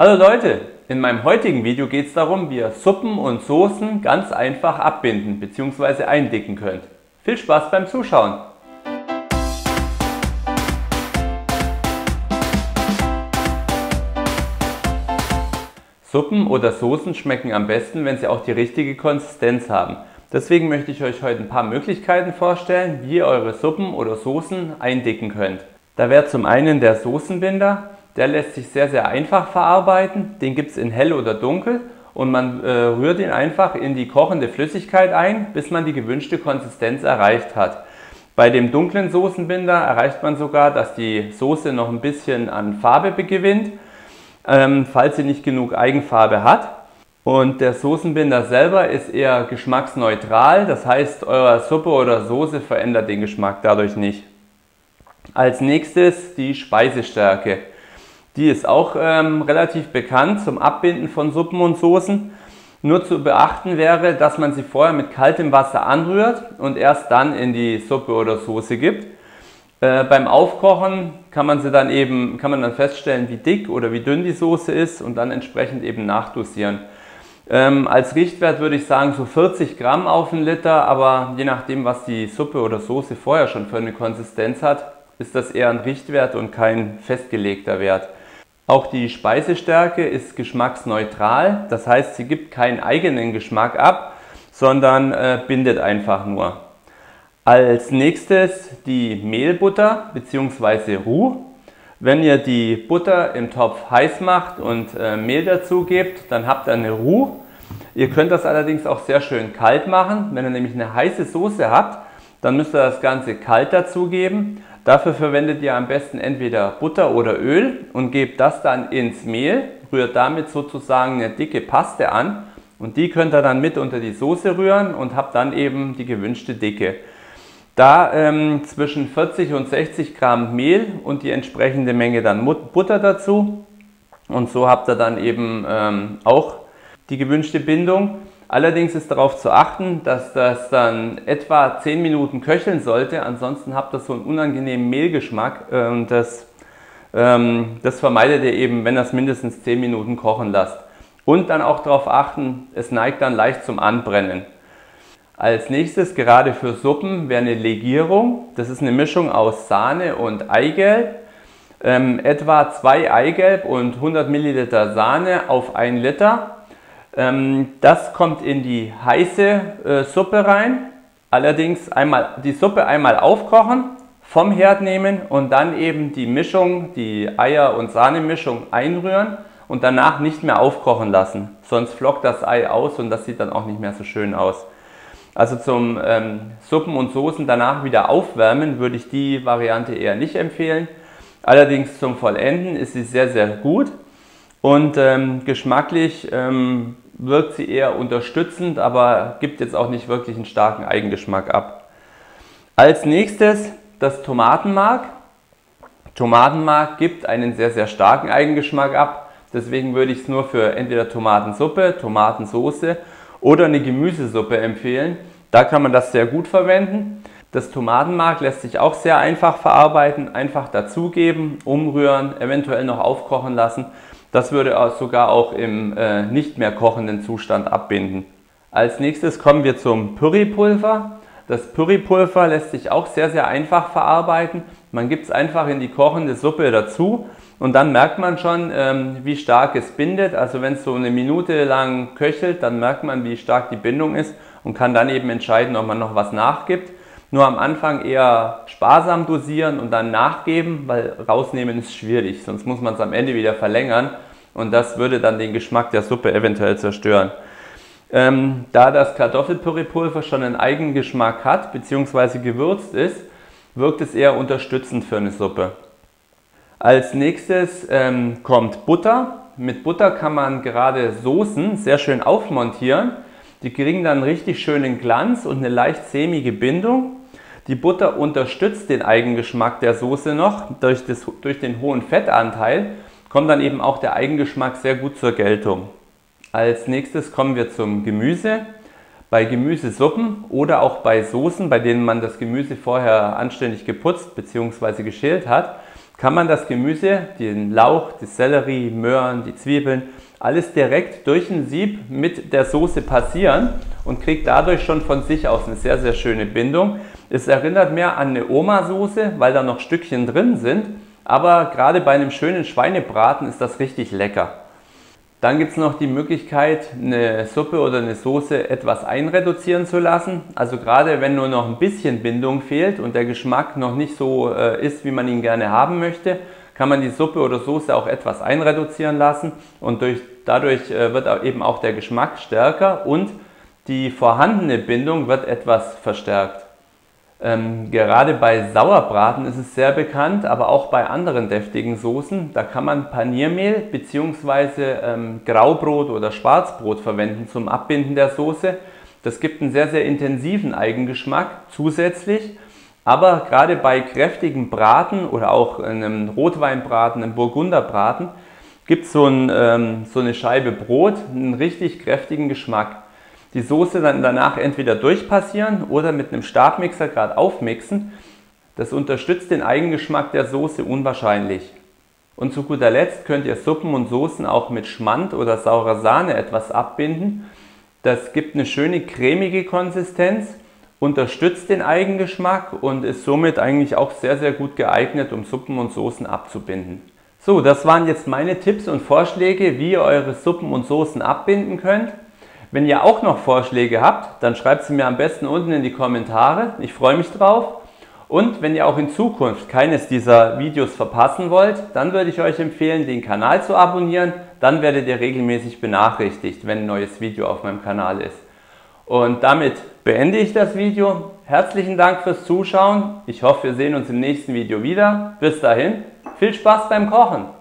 Hallo Leute, in meinem heutigen Video geht es darum, wie ihr Suppen und Soßen ganz einfach abbinden bzw. eindicken könnt. Viel Spaß beim Zuschauen! Suppen oder Soßen schmecken am besten, wenn sie auch die richtige Konsistenz haben. Deswegen möchte ich euch heute ein paar Möglichkeiten vorstellen, wie ihr eure Suppen oder Soßen eindicken könnt. Da wäre zum einen der Soßenbinder. Der lässt sich sehr, sehr einfach verarbeiten, den gibt es in hell oder dunkel und man rührt ihn einfach in die kochende Flüssigkeit ein, bis man die gewünschte Konsistenz erreicht hat. Bei dem dunklen Soßenbinder erreicht man sogar, dass die Soße noch ein bisschen an Farbe gewinnt, falls sie nicht genug Eigenfarbe hat. Und der Soßenbinder selber ist eher geschmacksneutral, das heißt, eure Suppe oder Soße verändert den Geschmack dadurch nicht. Als nächstes die Speisestärke. Die ist auch relativ bekannt zum Abbinden von Suppen und Soßen. Nur zu beachten wäre, dass man sie vorher mit kaltem Wasser anrührt und erst dann in die Suppe oder Soße gibt. Beim Aufkochen kann man dann feststellen, wie dick oder wie dünn die Soße ist und dann entsprechend eben nachdosieren. Als Richtwert würde ich sagen so 40 Gramm auf einen Liter, aber je nachdem, was die Suppe oder Soße vorher schon für eine Konsistenz hat, ist das eher ein Richtwert und kein festgelegter Wert. Auch die Speisestärke ist geschmacksneutral, das heißt, sie gibt keinen eigenen Geschmack ab, sondern bindet einfach nur. Als nächstes die Mehlbutter bzw. Roux. Wenn ihr die Butter im Topf heiß macht und Mehl dazu gebt, dann habt ihr eine Roux. Ihr könnt das allerdings auch sehr schön kalt machen. Wenn ihr nämlich eine heiße Soße habt, dann müsst ihr das Ganze kalt dazugeben. Dafür verwendet ihr am besten entweder Butter oder Öl und gebt das dann ins Mehl, rührt damit sozusagen eine dicke Paste an und die könnt ihr dann mit unter die Soße rühren und habt dann eben die gewünschte Dicke. Da zwischen 40 und 60 Gramm Mehl und die entsprechende Menge dann Butter dazu und so habt ihr dann eben auch die gewünschte Bindung. Allerdings ist darauf zu achten, dass das dann etwa 10 Minuten köcheln sollte, ansonsten habt ihr so einen unangenehmen Mehlgeschmack und das vermeidet ihr eben, wenn ihr es mindestens 10 Minuten kochen lasst. Und dann auch darauf achten, es neigt dann leicht zum Anbrennen. Als nächstes, gerade für Suppen, wäre eine Legierung. Das ist eine Mischung aus Sahne und Eigelb. Etwa 2 Eigelb und 100 Milliliter Sahne auf 1 Liter. Das kommt in die heiße Suppe rein, allerdings die Suppe einmal aufkochen, vom Herd nehmen und dann eben die Mischung, die Eier- und Sahnemischung einrühren und danach nicht mehr aufkochen lassen, sonst flockt das Ei aus und das sieht dann auch nicht mehr so schön aus. Also zum Suppen und Soßen danach wieder aufwärmen würde ich die Variante eher nicht empfehlen, allerdings zum Vollenden ist sie sehr, sehr gut. Und geschmacklich wirkt sie eher unterstützend, aber gibt jetzt auch nicht wirklich einen starken Eigengeschmack ab. Als nächstes das Tomatenmark. Tomatenmark gibt einen sehr, sehr starken Eigengeschmack ab. Deswegen würde ich es nur für entweder Tomatensuppe, Tomatensoße oder eine Gemüsesuppe empfehlen. Da kann man das sehr gut verwenden. Das Tomatenmark lässt sich auch sehr einfach verarbeiten, einfach dazugeben, umrühren, eventuell noch aufkochen lassen. Das würde sogar auch im nicht mehr kochenden Zustand abbinden. Als nächstes kommen wir zum Currypulver. Das Currypulver lässt sich auch sehr, sehr einfach verarbeiten. Man gibt es einfach in die kochende Suppe dazu und dann merkt man schon, wie stark es bindet. Also wenn es so eine Minute lang köchelt, dann merkt man, wie stark die Bindung ist und kann dann eben entscheiden, ob man noch was nachgibt. Nur am Anfang eher sparsam dosieren und dann nachgeben, weil rausnehmen ist schwierig, sonst muss man es am Ende wieder verlängern und das würde dann den Geschmack der Suppe eventuell zerstören. Da das Kartoffelpüree-Pulver schon einen Eigengeschmack hat bzw. gewürzt ist, wirkt es eher unterstützend für eine Suppe. Als nächstes kommt Butter. Mit Butter kann man gerade Soßen sehr schön aufmontieren. Die kriegen dann richtig schönen Glanz und eine leicht sämige Bindung. Die Butter unterstützt den Eigengeschmack der Soße noch. Durch den hohen Fettanteil kommt dann eben auch der Eigengeschmack sehr gut zur Geltung. Als nächstes kommen wir zum Gemüse. Bei Gemüsesuppen oder auch bei Soßen, bei denen man das Gemüse vorher anständig geputzt bzw. geschält hat, kann man das Gemüse, den Lauch, die Sellerie, Möhren, die Zwiebeln, alles direkt durch ein Sieb mit der Soße passieren und kriegt dadurch schon von sich aus eine sehr, sehr schöne Bindung. Es erinnert mehr an eine Oma-Soße, weil da noch Stückchen drin sind, aber gerade bei einem schönen Schweinebraten ist das richtig lecker. Dann gibt es noch die Möglichkeit, eine Suppe oder eine Soße etwas einreduzieren zu lassen. Also gerade wenn nur noch ein bisschen Bindung fehlt und der Geschmack noch nicht so ist, wie man ihn gerne haben möchte, kann man die Suppe oder Soße auch etwas einreduzieren lassen und dadurch wird eben auch der Geschmack stärker und die vorhandene Bindung wird etwas verstärkt. Gerade bei Sauerbraten ist es sehr bekannt, aber auch bei anderen deftigen Soßen. Da kann man Paniermehl bzw. Graubrot oder Schwarzbrot verwenden zum Abbinden der Soße. Das gibt einen sehr, sehr intensiven Eigengeschmack zusätzlich. Aber gerade bei kräftigen Braten oder auch einem Rotweinbraten, einem Burgunderbraten, gibt es so eine Scheibe Brot einen richtig kräftigen Geschmack. Die Soße dann danach entweder durchpassieren oder mit einem Stabmixer gerade aufmixen. Das unterstützt den Eigengeschmack der Soße unwahrscheinlich. Und zu guter Letzt könnt ihr Suppen und Soßen auch mit Schmand oder saurer Sahne etwas abbinden. Das gibt eine schöne cremige Konsistenz, unterstützt den Eigengeschmack und ist somit eigentlich auch sehr, sehr gut geeignet, um Suppen und Soßen abzubinden. So, das waren jetzt meine Tipps und Vorschläge, wie ihr eure Suppen und Soßen abbinden könnt. Wenn ihr auch noch Vorschläge habt, dann schreibt sie mir am besten unten in die Kommentare. Ich freue mich drauf. Und wenn ihr auch in Zukunft keines dieser Videos verpassen wollt, dann würde ich euch empfehlen, den Kanal zu abonnieren. Dann werdet ihr regelmäßig benachrichtigt, wenn ein neues Video auf meinem Kanal ist. Und damit beende ich das Video. Herzlichen Dank fürs Zuschauen. Ich hoffe, wir sehen uns im nächsten Video wieder. Bis dahin, viel Spaß beim Kochen!